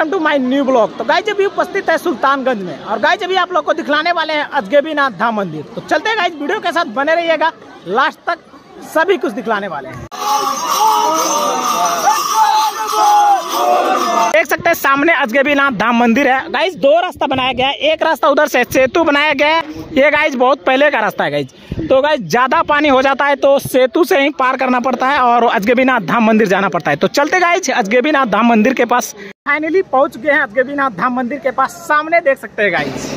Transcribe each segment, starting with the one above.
Welcome to my new blog. तो guys अभी उपस्थित है सुल्तानगंज में और गाइस अभी आप लोग को दिखलाने वाले हैं अजगैबीनाथ धाम मंदिर। तो चलते हैं गाइस, वीडियो के साथ बने रहिएगा, लास्ट तक सभी कुछ दिखलाने वाले हैं। देख सकते हैं सामने अजगैबीनाथ धाम मंदिर है। गाइस दो रास्ता बनाया गया है, एक रास्ता उधर से सेतु बनाया गया है, ये गाइस बहुत पहले का रास्ता है गाइस। तो गाइस ज्यादा पानी हो जाता है तो सेतु से ही पार करना पड़ता है और अजगैबीनाथ धाम मंदिर जाना पड़ता है। तो चलते गाइस अजगैबीनाथ धाम मंदिर के पास। फाइनली पहुंच गए हैं अजगैबीनाथ धाम मंदिर के पास। सामने देख सकते है गाइस,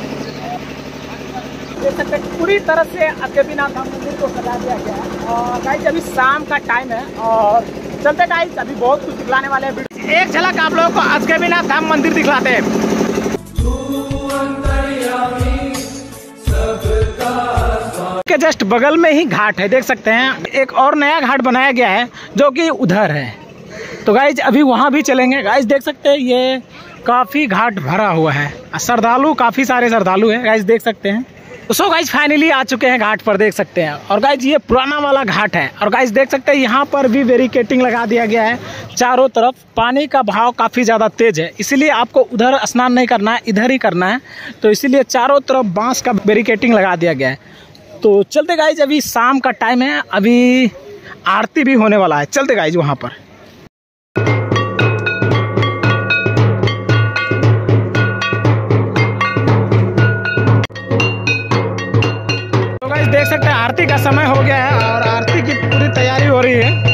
देख सकते हैं पूरी तरह से अजगैबीनाथ धाम मंदिर को सजा दिया गया है। और गाइस अभी शाम का टाइम है और चलते गाइस अभी बहुत कुछ दिखलाने वाले हैं। एक झलक आप लोगों को अजगैबीनाथ धाम मंदिर दिखलाते हैं। के जस्ट बगल में ही घाट है, देख सकते हैं एक और नया घाट बनाया गया है जो कि उधर है। तो गाइज अभी वहां भी चलेंगे। गाइज देख सकते हैं ये काफी घाट भरा हुआ है, श्रद्धालु काफी सारे श्रद्धालु है गाइज देख सकते हैं। सो गाइज फाइनली आ चुके हैं घाट पर, देख सकते हैं। और गाइज ये पुराना वाला घाट है और गाइज देख सकते हैं यहाँ पर भी बैरिकेटिंग लगा दिया गया है चारों तरफ। पानी का बहाव काफ़ी ज़्यादा तेज है, इसीलिए आपको उधर स्नान नहीं करना है, इधर ही करना है। तो इसीलिए चारों तरफ बांस का बैरिकेटिंग लगा दिया गया है। तो चलते गाइज अभी शाम का टाइम है, अभी आरती भी होने वाला है। चलते गाइज वहाँ पर। देख सकते हैं आरती का समय हो गया है और आरती की पूरी तैयारी हो रही है।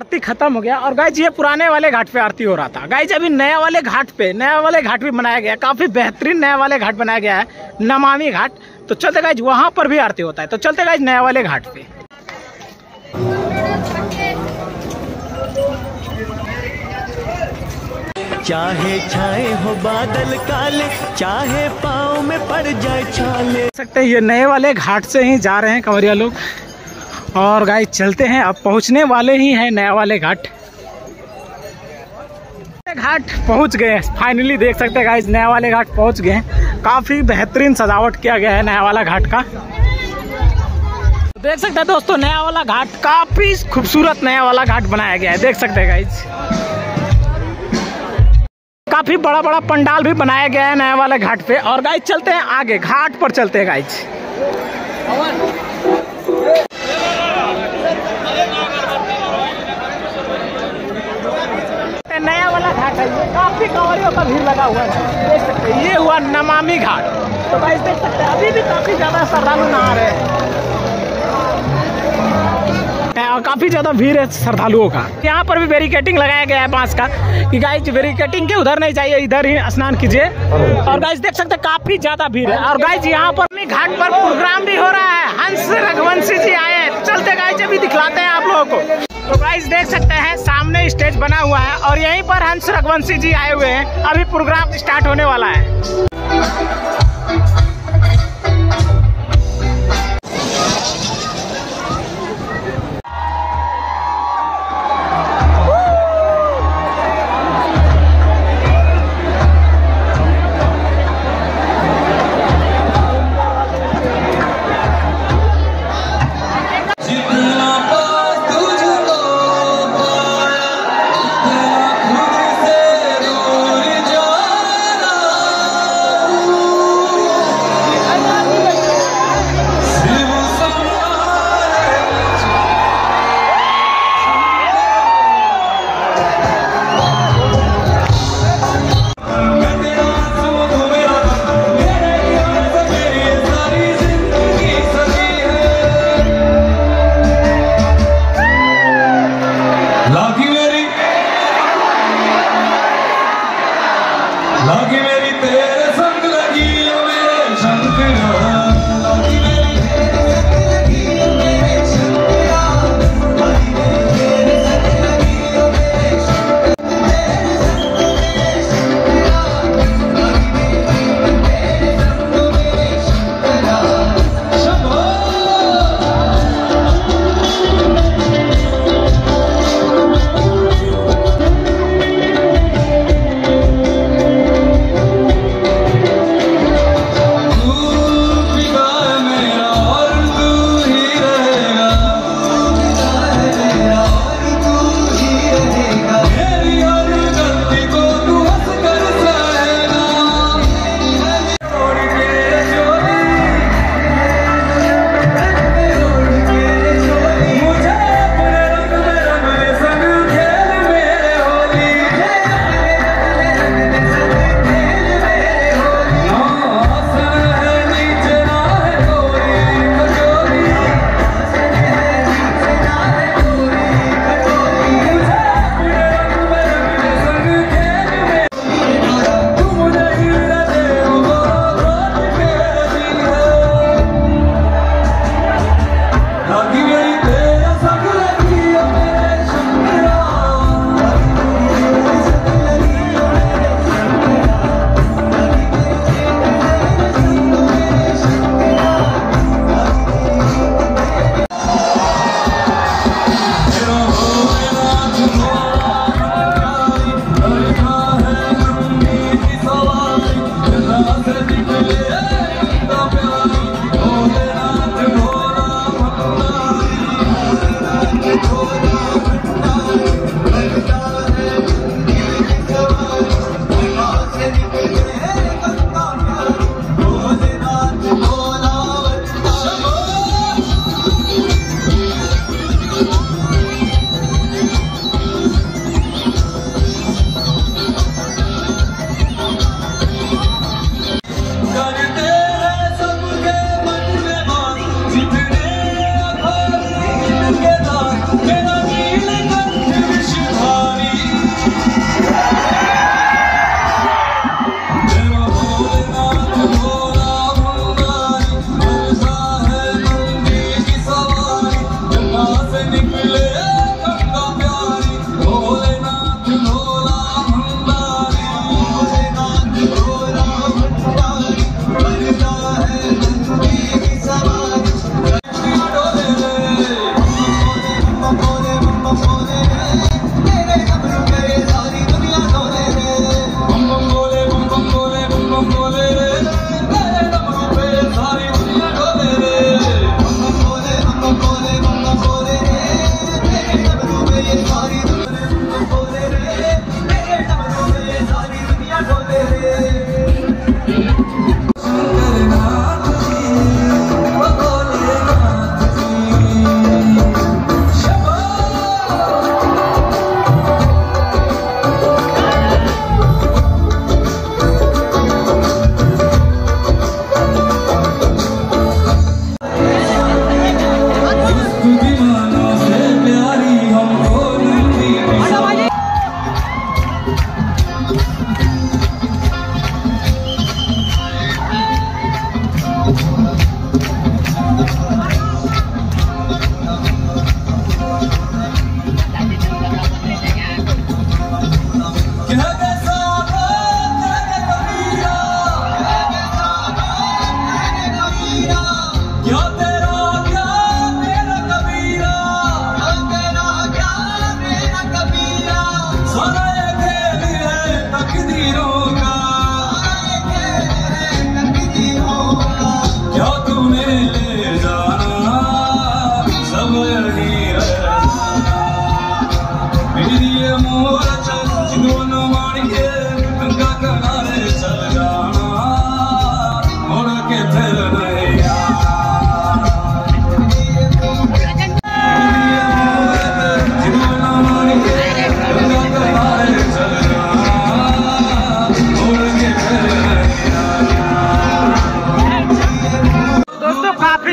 आरती खत्म हो गया और गाइज ये पुराने वाले घाट पे आरती हो रहा था। गाइज अभी नया वाले घाट पे, नया वाले घाट भी बनाया गया, काफी बेहतरीन नया वाले घाट बनाया गया है, नमामी घाट। तो चलते गाइज वहाँ पर भी आरती होता है। तो चलते गाइज नया वाले घाट पे। चाहे छाए हो बादल काले, चाहे पाँव में पड़ जाए छाले। सकते हैं ये नए वाले घाट से ही जा रहे हैं कंवरिया लोग। और गाइस चलते हैं, अब पहुंचने वाले ही हैं नया वाले घाट। घाट पहुंच गए फाइनली, देख सकते हैं गाइस नया वाले घाट पहुंच गए। काफी बेहतरीन सजावट किया गया है नया वाला घाट का, देख सकते हैं दोस्तों। नया वाला घाट काफी खूबसूरत नया वाला घाट बनाया गया है, देख सकते हैं गाइस। काफी बड़ा बड़ा पंडाल भी बनाया गया है नया वाले घाट पे। और गाइस चलते हैं आगे, घाट पर चलते हैं गाइस। नया वाला घाट है, काफी कांवरियों का भीड़ लगा हुआ है, देख सकते हैं। ये हुआ नमामी घाट। तो गाइस देख सकते हैं अभी भी काफी ज्यादा श्रद्धालु नहा रहे हैं और काफी ज्यादा भीड़ है श्रद्धालुओं का। यहाँ पर भी बैरिकेटिंग लगाया गया है बांस का कि गाइज बैरिकेटिंग के उधर नहीं जाइए, इधर ही स्नान कीजिए। और गाइज देख सकते हैं काफी ज्यादा भीड़ है। और गाइज यहाँ पर घाट पर प्रोग्राम भी हो रहा है, हंस रघुवंशी जी आए हैं। चलते गाइस अभी दिखलाते हैं आप लोगों को। तो गाइस देख सकते हैं सामने स्टेज बना हुआ है और यहीं पर हंस रघुवंशी जी आए हुए हैं। अभी प्रोग्राम स्टार्ट होने वाला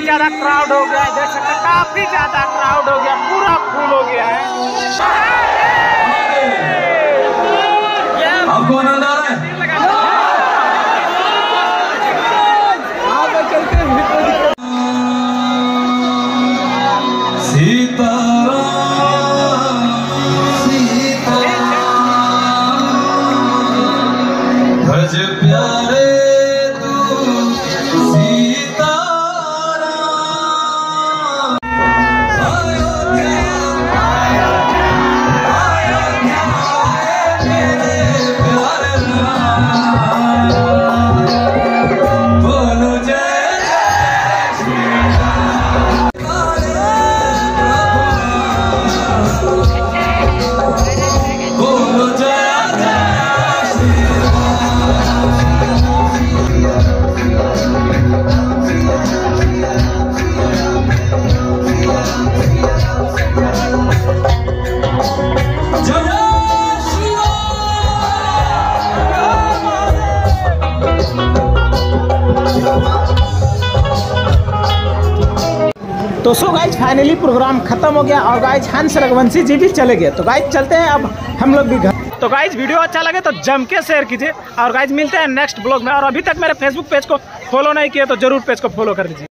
ज्यादा क्राउड हो गया है, जैसे काफी ज्यादा क्राउड हो गया, पूरा फुल हो गया है। आपको आनंद आ रहा है? तो सो गाइज फाइनली प्रोग्राम खत्म हो गया और गाइज हंस रघुवंशी जी भी चले गए। तो गाइज चलते हैं अब हम लोग भी घर। तो गाइज वीडियो अच्छा लगे तो जम के शेयर कीजिए और गाइज मिलते हैं नेक्स्ट ब्लॉग में। और अभी तक मेरे फेसबुक पेज को फॉलो नहीं किया तो जरूर पेज को फॉलो कर दीजिए।